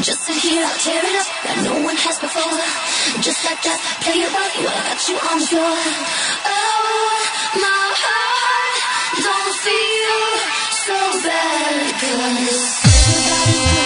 Just in here, I'll tear it up like no one has before. Just like that, play it right while I got you on the floor. Oh, my heart, don't feel so bad, 'cause